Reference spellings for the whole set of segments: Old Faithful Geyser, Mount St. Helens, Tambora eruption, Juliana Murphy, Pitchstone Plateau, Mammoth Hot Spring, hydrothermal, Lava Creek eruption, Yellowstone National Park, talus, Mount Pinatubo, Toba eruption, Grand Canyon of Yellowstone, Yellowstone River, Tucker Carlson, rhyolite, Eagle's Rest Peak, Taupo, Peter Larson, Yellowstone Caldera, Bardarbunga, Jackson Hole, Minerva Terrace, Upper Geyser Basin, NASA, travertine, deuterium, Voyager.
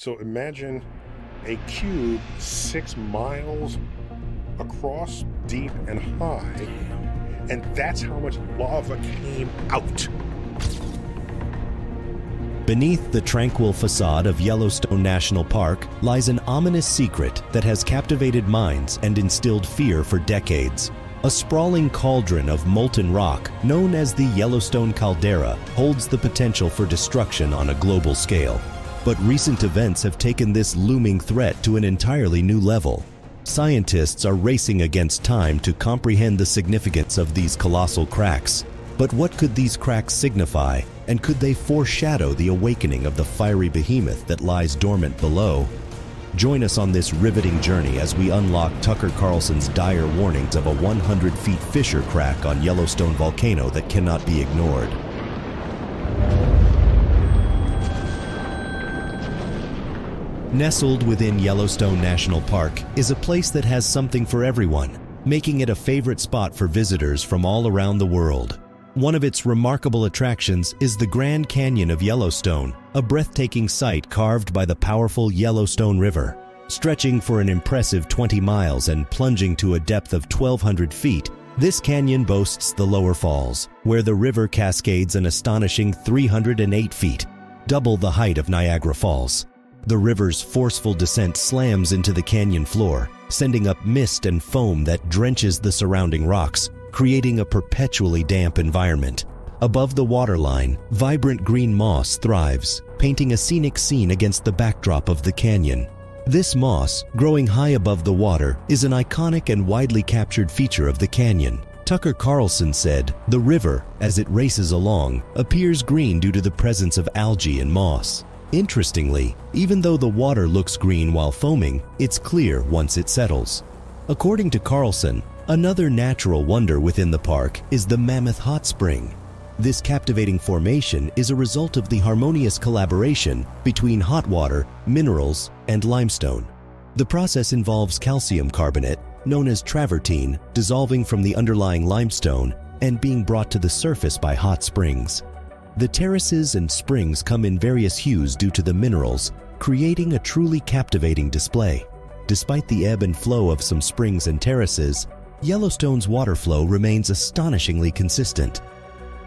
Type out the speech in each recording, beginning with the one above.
So imagine a cube 6 miles across, deep and high, and that's how much lava came out. Beneath the tranquil facade of Yellowstone National Park lies an ominous secret that has captivated minds and instilled fear for decades. A sprawling cauldron of molten rock, known as the Yellowstone caldera, holds the potential for destruction on a global scale. But recent events have taken this looming threat to an entirely new level. Scientists are racing against time to comprehend the significance of these colossal cracks. But what could these cracks signify, and could they foreshadow the awakening of the fiery behemoth that lies dormant below? Join us on this riveting journey as we unlock Tucker Carlson's dire warnings of a 100 feet fissure crack on Yellowstone volcano that cannot be ignored. Nestled within Yellowstone National Park is a place that has something for everyone, making it a favorite spot for visitors from all around the world. One of its remarkable attractions is the Grand Canyon of Yellowstone, a breathtaking sight carved by the powerful Yellowstone River. Stretching for an impressive 20 miles and plunging to a depth of 1,200 feet, this canyon boasts the lower falls, where the river cascades an astonishing 308 feet, double the height of Niagara Falls. The river's forceful descent slams into the canyon floor, sending up mist and foam that drenches the surrounding rocks, creating a perpetually damp environment. Above the waterline, vibrant green moss thrives, painting a scenic scene against the backdrop of the canyon. This moss, growing high above the water, is an iconic and widely captured feature of the canyon. Tucker Carlson said, "The river, as it races along, appears green due to the presence of algae and moss." Interestingly, even though the water looks green while foaming, it's clear once it settles. According to Carlson, another natural wonder within the park is the Mammoth Hot Spring. This captivating formation is a result of the harmonious collaboration between hot water, minerals, and limestone. The process involves calcium carbonate, known as travertine, dissolving from the underlying limestone and being brought to the surface by hot springs. The terraces and springs come in various hues due to the minerals, creating a truly captivating display. Despite the ebb and flow of some springs and terraces, Yellowstone's water flow remains astonishingly consistent.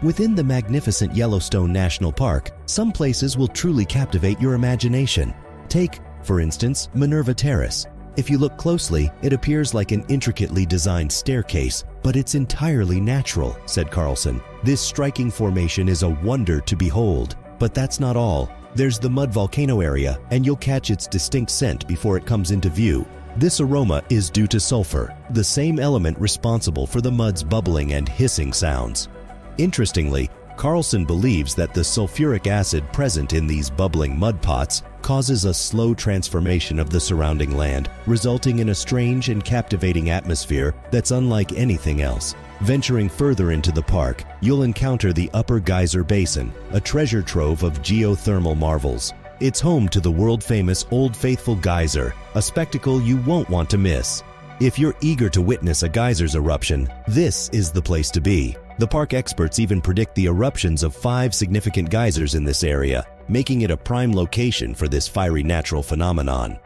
Within the magnificent Yellowstone National Park, some places will truly captivate your imagination. Take, for instance, Minerva Terrace. If you look closely, it appears like an intricately designed staircase, but it's entirely natural, said Carlson. This striking formation is a wonder to behold. But that's not all. There's the mud volcano area, and you'll catch its distinct scent before it comes into view. This aroma is due to sulfur, the same element responsible for the mud's bubbling and hissing sounds. Interestingly, Carlson believes that the sulfuric acid present in these bubbling mud pots causes a slow transformation of the surrounding land, resulting in a strange and captivating atmosphere that's unlike anything else. Venturing further into the park, you'll encounter the Upper Geyser Basin, a treasure trove of geothermal marvels. It's home to the world-famous Old Faithful Geyser, a spectacle you won't want to miss. If you're eager to witness a geyser's eruption, this is the place to be. The park experts even predict the eruptions of 5 significant geysers in this area, making it a prime location for this fiery natural phenomenon.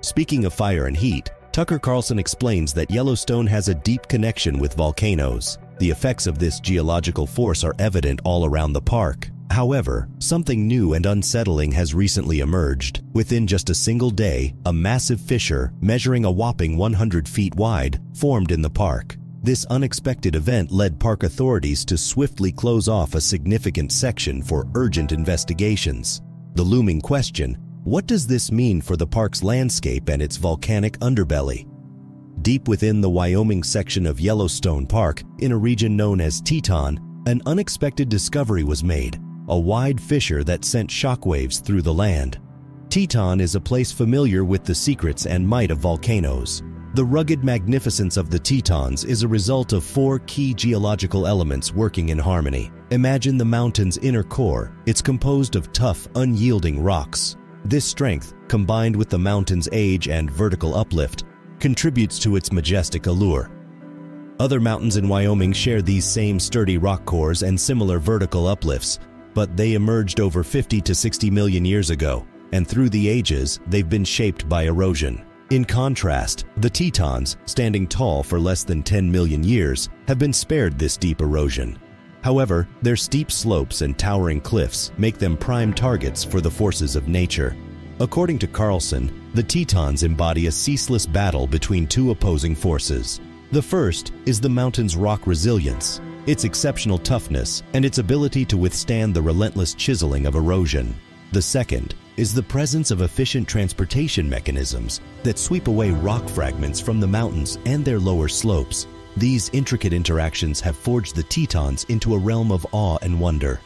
Speaking of fire and heat, Tucker Carlson explains that Yellowstone has a deep connection with volcanoes. The effects of this geological force are evident all around the park. However, something new and unsettling has recently emerged. Within just a single day, a massive fissure, measuring a whopping 100 feet wide, formed in the park. This unexpected event led park authorities to swiftly close off a significant section for urgent investigations. The looming question, what does this mean for the park's landscape and its volcanic underbelly? Deep within the Wyoming section of Yellowstone Park, in a region known as Teton, an unexpected discovery was made. A wide fissure that sent shockwaves through the land. Teton is a place familiar with the secrets and might of volcanoes. The rugged magnificence of the Tetons is a result of 4 key geological elements working in harmony. Imagine the mountain's inner core. It's composed of tough, unyielding rocks. This strength, combined with the mountain's age and vertical uplift, contributes to its majestic allure. Other mountains in Wyoming share these same sturdy rock cores and similar vertical uplifts, but they emerged over 50 to 60 million years ago, and through the ages, they've been shaped by erosion. In contrast, the Tetons, standing tall for less than 10 million years, have been spared this deep erosion. However, their steep slopes and towering cliffs make them prime targets for the forces of nature. According to Carlson, the Tetons embody a ceaseless battle between two opposing forces. The first is the mountain's rock resilience, its exceptional toughness, and its ability to withstand the relentless chiseling of erosion. The second is the presence of efficient transportation mechanisms that sweep away rock fragments from the mountains and their lower slopes. These intricate interactions have forged the Tetons into a realm of awe and wonder.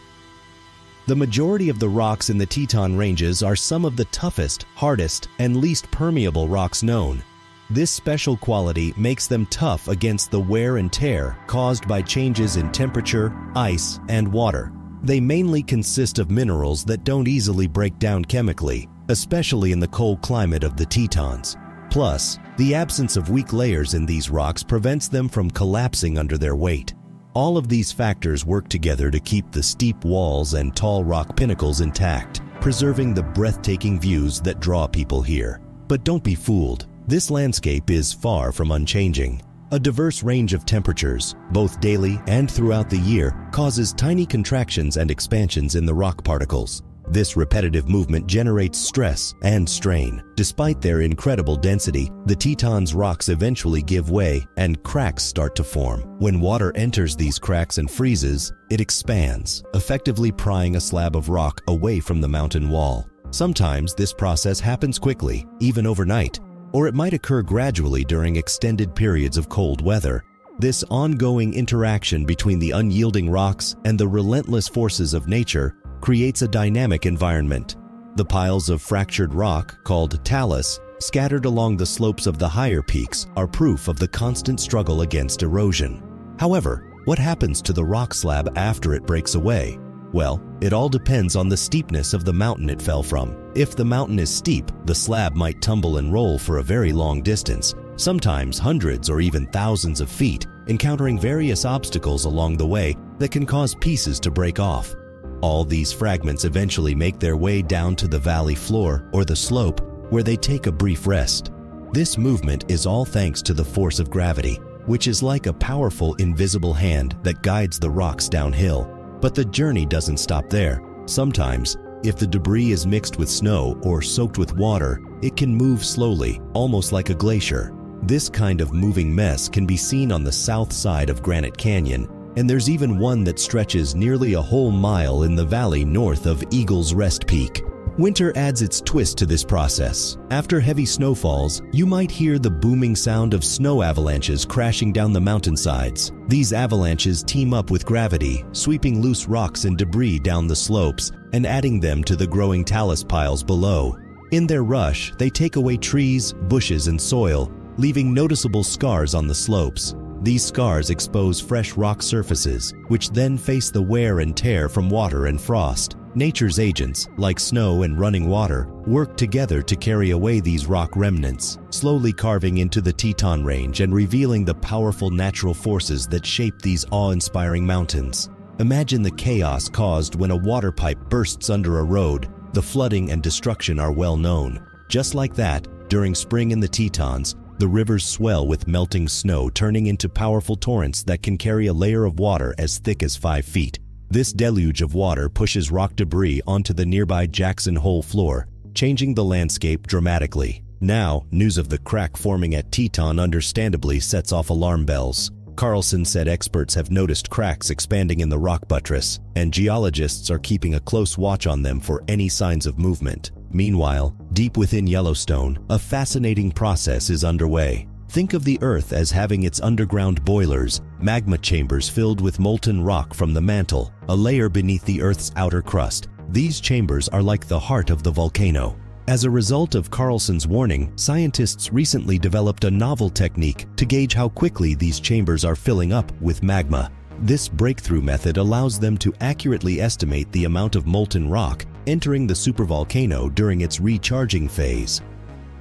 The majority of the rocks in the Teton ranges are some of the toughest, hardest, and least permeable rocks known. This special quality makes them tough against the wear and tear caused by changes in temperature, ice, and water. They mainly consist of minerals that don't easily break down chemically, especially in the cold climate of the Tetons. Plus, the absence of weak layers in these rocks prevents them from collapsing under their weight. All of these factors work together to keep the steep walls and tall rock pinnacles intact, preserving the breathtaking views that draw people here. But don't be fooled. This landscape is far from unchanging. A diverse range of temperatures, both daily and throughout the year, causes tiny contractions and expansions in the rock particles. This repetitive movement generates stress and strain. Despite their incredible density, the Tetons' rocks eventually give way and cracks start to form. When water enters these cracks and freezes, it expands, effectively prying a slab of rock away from the mountain wall. Sometimes this process happens quickly, even overnight, or it might occur gradually during extended periods of cold weather. This ongoing interaction between the unyielding rocks and the relentless forces of nature creates a dynamic environment. The piles of fractured rock, called talus, scattered along the slopes of the higher peaks are proof of the constant struggle against erosion. However, what happens to the rock slab after it breaks away? Well, it all depends on the steepness of the mountain it fell from. If the mountain is steep, the slab might tumble and roll for a very long distance, sometimes hundreds or even thousands of feet, encountering various obstacles along the way that can cause pieces to break off. All these fragments eventually make their way down to the valley floor or the slope, where they take a brief rest. This movement is all thanks to the force of gravity, which is like a powerful invisible hand that guides the rocks downhill. But the journey doesn't stop there. Sometimes, if the debris is mixed with snow or soaked with water, it can move slowly, almost like a glacier. This kind of moving mess can be seen on the south side of Granite Canyon, and there's even one that stretches nearly a whole mile in the valley north of Eagle's Rest Peak. Winter adds its twist to this process. After heavy snowfalls, you might hear the booming sound of snow avalanches crashing down the mountainsides. These avalanches team up with gravity, sweeping loose rocks and debris down the slopes and adding them to the growing talus piles below. In their rush, they take away trees, bushes, and soil, leaving noticeable scars on the slopes. These scars expose fresh rock surfaces, which then face the wear and tear from water and frost. Nature's agents, like snow and running water, work together to carry away these rock remnants, slowly carving into the Teton Range and revealing the powerful natural forces that shape these awe-inspiring mountains. Imagine the chaos caused when a water pipe bursts under a road. The flooding and destruction are well known. Just like that, during spring in the Tetons, the rivers swell with melting snow, turning into powerful torrents that can carry a layer of water as thick as 5 feet. This deluge of water pushes rock debris onto the nearby Jackson Hole floor, changing the landscape dramatically. Now, news of the crack forming at Teton understandably sets off alarm bells. Carlson said experts have noticed cracks expanding in the rock buttress, and geologists are keeping a close watch on them for any signs of movement. Meanwhile, deep within Yellowstone, a fascinating process is underway. Think of the Earth as having its underground boilers, magma chambers filled with molten rock from the mantle, a layer beneath the Earth's outer crust. These chambers are like the heart of the volcano. As a result of Carlson's warning, scientists recently developed a novel technique to gauge how quickly these chambers are filling up with magma. This breakthrough method allows them to accurately estimate the amount of molten rock entering the supervolcano during its recharging phase.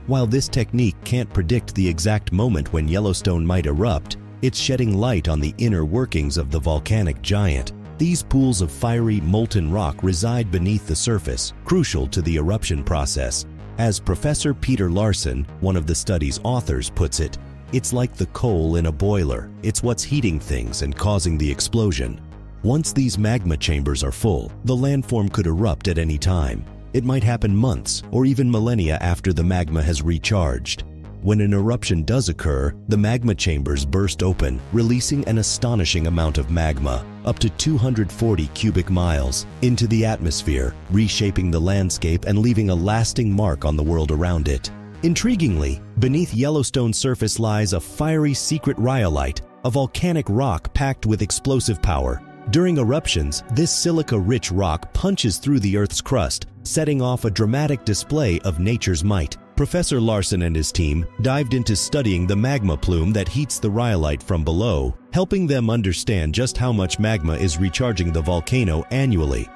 While this technique can't predict the exact moment when Yellowstone might erupt, it's shedding light on the inner workings of the volcanic giant. These pools of fiery, molten rock reside beneath the surface, crucial to the eruption process. As Professor Peter Larson, one of the study's authors, puts it, it's like the coal in a boiler. It's what's heating things and causing the explosion. Once these magma chambers are full, the landform could erupt at any time. It might happen months or even millennia after the magma has recharged. When an eruption does occur, the magma chambers burst open, releasing an astonishing amount of magma, up to 240 cubic miles, into the atmosphere, reshaping the landscape and leaving a lasting mark on the world around it. Intriguingly, beneath Yellowstone's surface lies a fiery secret rhyolite, a volcanic rock packed with explosive power. During eruptions, this silica-rich rock punches through the Earth's crust, setting off a dramatic display of nature's might. Professor Larson and his team dived into studying the magma plume that heats the rhyolite from below, helping them understand just how much magma is recharging the volcano annually.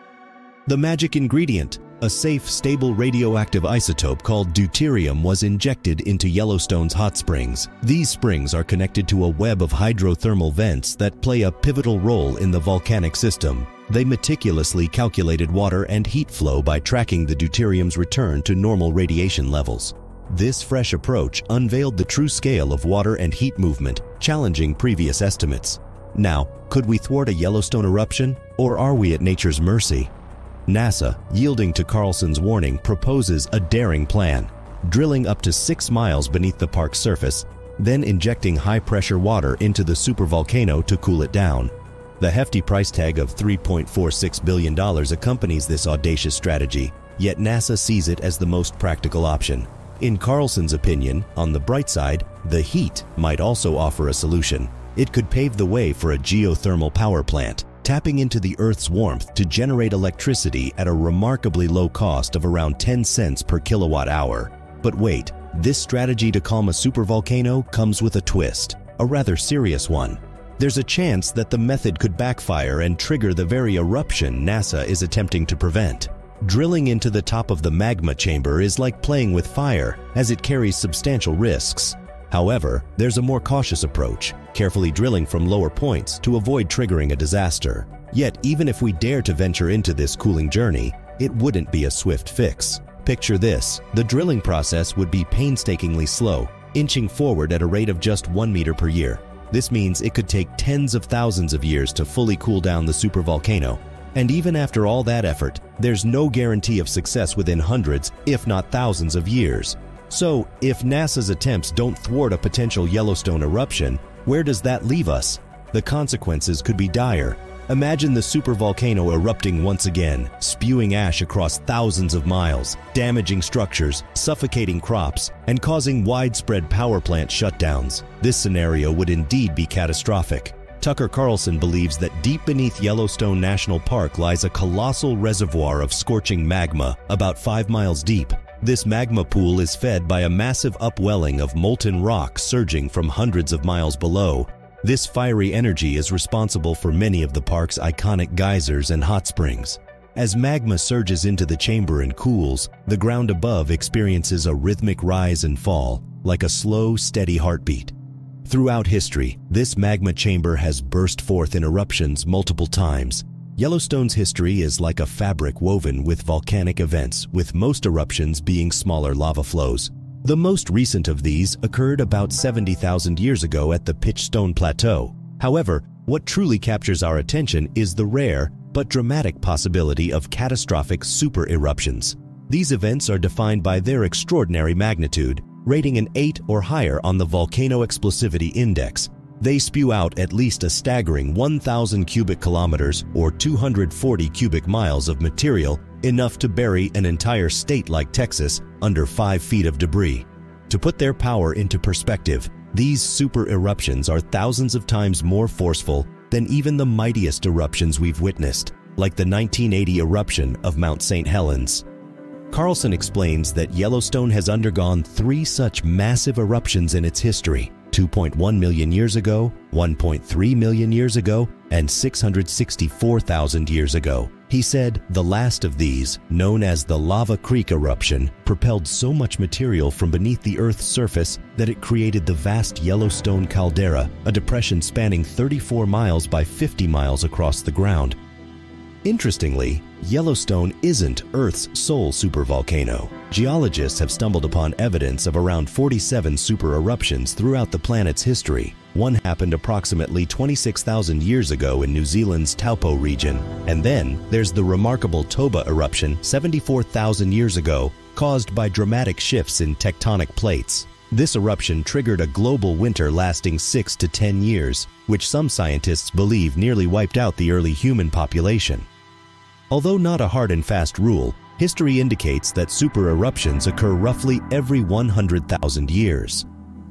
The magic ingredient, a safe, stable radioactive isotope called deuterium, was injected into Yellowstone's hot springs. These springs are connected to a web of hydrothermal vents that play a pivotal role in the volcanic system. They meticulously calculated water and heat flow by tracking the deuterium's return to normal radiation levels. This fresh approach unveiled the true scale of water and heat movement, challenging previous estimates. Now, could we thwart a Yellowstone eruption, or are we at nature's mercy? NASA, yielding to Carlson's warning, proposes a daring plan, drilling up to 6 miles beneath the park's surface, then injecting high-pressure water into the supervolcano to cool it down. The hefty price tag of $3.46 billion accompanies this audacious strategy, yet NASA sees it as the most practical option. In Carlson's opinion, on the bright side, the heat might also offer a solution. It could pave the way for a geothermal power plant, tapping into the Earth's warmth to generate electricity at a remarkably low cost of around 10 cents per kilowatt hour. But wait, this strategy to calm a supervolcano comes with a twist, a rather serious one. There's a chance that the method could backfire and trigger the very eruption NASA is attempting to prevent. Drilling into the top of the magma chamber is like playing with fire, as it carries substantial risks. However, there's a more cautious approach, carefully drilling from lower points to avoid triggering a disaster. Yet, even if we dare to venture into this cooling journey, it wouldn't be a swift fix. Picture this: the drilling process would be painstakingly slow, inching forward at a rate of just 1 meter per year. This means it could take tens of thousands of years to fully cool down the supervolcano. And even after all that effort, there's no guarantee of success within hundreds, if not thousands of years. So, if NASA's attempts don't thwart a potential Yellowstone eruption, where does that leave us? The consequences could be dire. Imagine the supervolcano erupting once again, spewing ash across thousands of miles, damaging structures, suffocating crops, and causing widespread power plant shutdowns. This scenario would indeed be catastrophic. Tucker Carlson believes that deep beneath Yellowstone National Park lies a colossal reservoir of scorching magma, about 5 miles deep. This magma pool is fed by a massive upwelling of molten rock surging from hundreds of miles below. This fiery energy is responsible for many of the park's iconic geysers and hot springs. As magma surges into the chamber and cools, the ground above experiences a rhythmic rise and fall, like a slow, steady heartbeat. Throughout history, this magma chamber has burst forth in eruptions multiple times. Yellowstone's history is like a fabric woven with volcanic events, with most eruptions being smaller lava flows. The most recent of these occurred about 70,000 years ago at the Pitchstone Plateau. However, what truly captures our attention is the rare but dramatic possibility of catastrophic super eruptions. These events are defined by their extraordinary magnitude, rating an 8 or higher on the Volcano Explosivity Index. They spew out at least a staggering 1,000 cubic kilometers or 240 cubic miles of material, enough to bury an entire state like Texas under 5 feet of debris. To put their power into perspective, these super eruptions are thousands of times more forceful than even the mightiest eruptions we've witnessed, like the 1980 eruption of Mount St. Helens. Carlson explains that Yellowstone has undergone 3 such massive eruptions in its history: 2.1 million years ago, 1.3 million years ago, and 664,000 years ago. He said the last of these, known as the Lava Creek eruption, propelled so much material from beneath the Earth's surface that it created the vast Yellowstone caldera, a depression spanning 34 miles by 50 miles across the ground. Interestingly, Yellowstone isn't Earth's sole supervolcano. Geologists have stumbled upon evidence of around 47 supereruptions throughout the planet's history. One happened approximately 26,000 years ago in New Zealand's Taupo region. And then there's the remarkable Toba eruption 74,000 years ago, caused by dramatic shifts in tectonic plates. This eruption triggered a global winter lasting 6 to 10 years, which some scientists believe nearly wiped out the early human population. Although not a hard and fast rule, history indicates that supereruptions occur roughly every 100,000 years.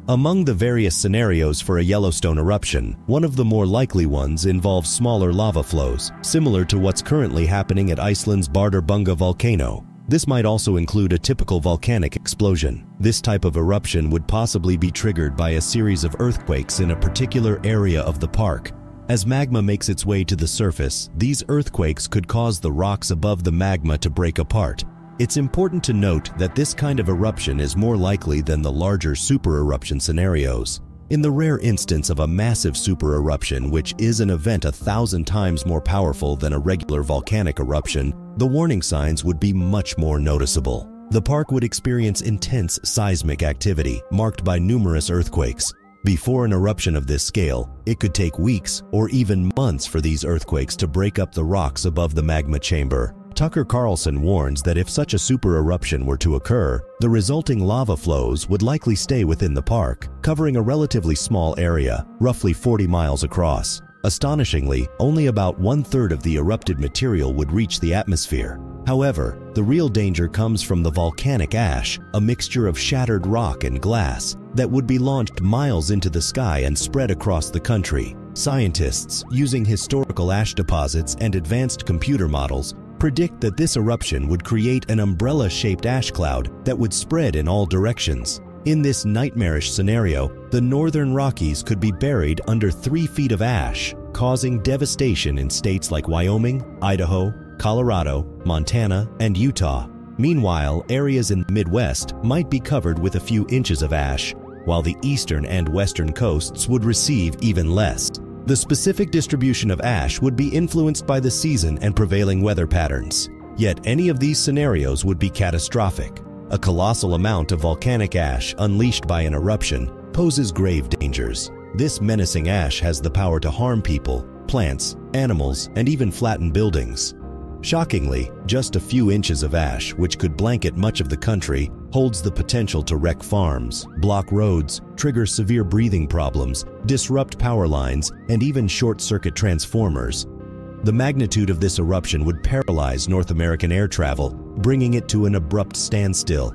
Among the various scenarios for a Yellowstone eruption, one of the more likely ones involves smaller lava flows, similar to what's currently happening at Iceland's Bardarbunga volcano. This might also include a typical volcanic explosion. This type of eruption would possibly be triggered by a series of earthquakes in a particular area of the park. As magma makes its way to the surface, these earthquakes could cause the rocks above the magma to break apart. It's important to note that this kind of eruption is more likely than the larger supereruption scenarios. In the rare instance of a massive supereruption, which is an event 1,000 times more powerful than a regular volcanic eruption, the warning signs would be much more noticeable. The park would experience intense seismic activity, marked by numerous earthquakes. Before an eruption of this scale, it could take weeks or even months for these earthquakes to break up the rocks above the magma chamber. Tucker Carlson warns that if such a supereruption were to occur, the resulting lava flows would likely stay within the park, covering a relatively small area, roughly 40 miles across. Astonishingly, only about 1/3 of the erupted material would reach the atmosphere. However, the real danger comes from the volcanic ash, a mixture of shattered rock and glass, that would be launched miles into the sky and spread across the country. Scientists, using historical ash deposits and advanced computer models, predict that this eruption would create an umbrella-shaped ash cloud that would spread in all directions. In this nightmarish scenario, the northern Rockies could be buried under 3 feet of ash, causing devastation in states like Wyoming, Idaho, Colorado, Montana, and Utah. Meanwhile, areas in the Midwest might be covered with a few inches of ash, while the eastern and western coasts would receive even less. The specific distribution of ash would be influenced by the season and prevailing weather patterns. Yet any of these scenarios would be catastrophic. A colossal amount of volcanic ash unleashed by an eruption poses grave dangers. This menacing ash has the power to harm people, plants, animals, and even flatten buildings. Shockingly, just a few inches of ash, which could blanket much of the country, holds the potential to wreck farms, block roads, trigger severe breathing problems, disrupt power lines, and even short-circuit transformers. The magnitude of this eruption would paralyze North American air travel, bringing it to an abrupt standstill.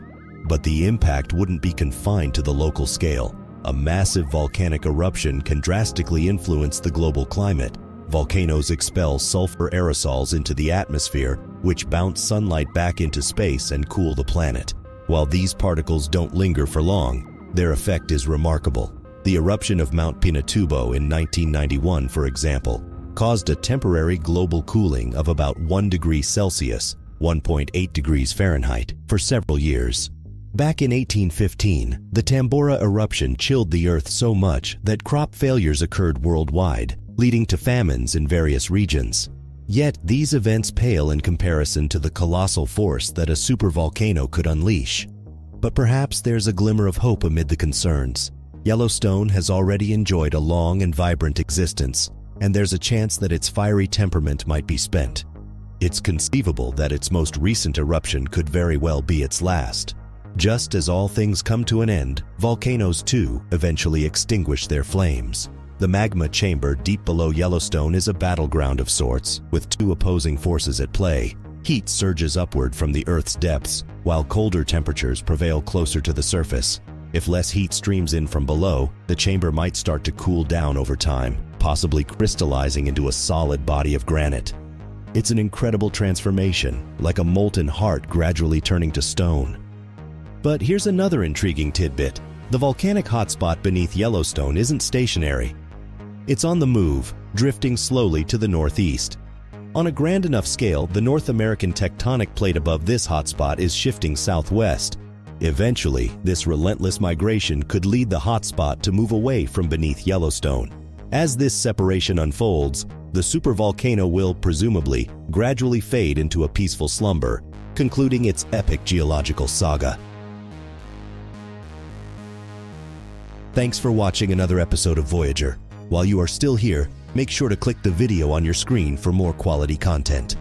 But the impact wouldn't be confined to the local scale. A massive volcanic eruption can drastically influence the global climate. Volcanoes expel sulfur aerosols into the atmosphere, which bounce sunlight back into space and cool the planet. While these particles don't linger for long, their effect is remarkable. The eruption of Mount Pinatubo in 1991, for example, caused a temporary global cooling of about 1 degree Celsius, 1.8 degrees Fahrenheit, for several years. Back in 1815, the Tambora eruption chilled the Earth so much that crop failures occurred worldwide, leading to famines in various regions. Yet these events pale in comparison to the colossal force that a supervolcano could unleash. But perhaps there's a glimmer of hope amid the concerns. Yellowstone has already enjoyed a long and vibrant existence, and there's a chance that its fiery temperament might be spent. It's conceivable that its most recent eruption could very well be its last. Just as all things come to an end, volcanoes too eventually extinguish their flames. The magma chamber deep below Yellowstone is a battleground of sorts, with two opposing forces at play. Heat surges upward from the Earth's depths, while colder temperatures prevail closer to the surface. If less heat streams in from below, the chamber might start to cool down over time, possibly crystallizing into a solid body of granite. It's an incredible transformation, like a molten heart gradually turning to stone. But here's another intriguing tidbit. The volcanic hotspot beneath Yellowstone isn't stationary. It's on the move, drifting slowly to the northeast. On a grand enough scale, the North American tectonic plate above this hotspot is shifting southwest. Eventually, this relentless migration could lead the hotspot to move away from beneath Yellowstone. As this separation unfolds, the supervolcano will, presumably, gradually fade into a peaceful slumber, concluding its epic geological saga. Thanks for watching another episode of Voyager. While you are still here, make sure to click the video on your screen for more quality content.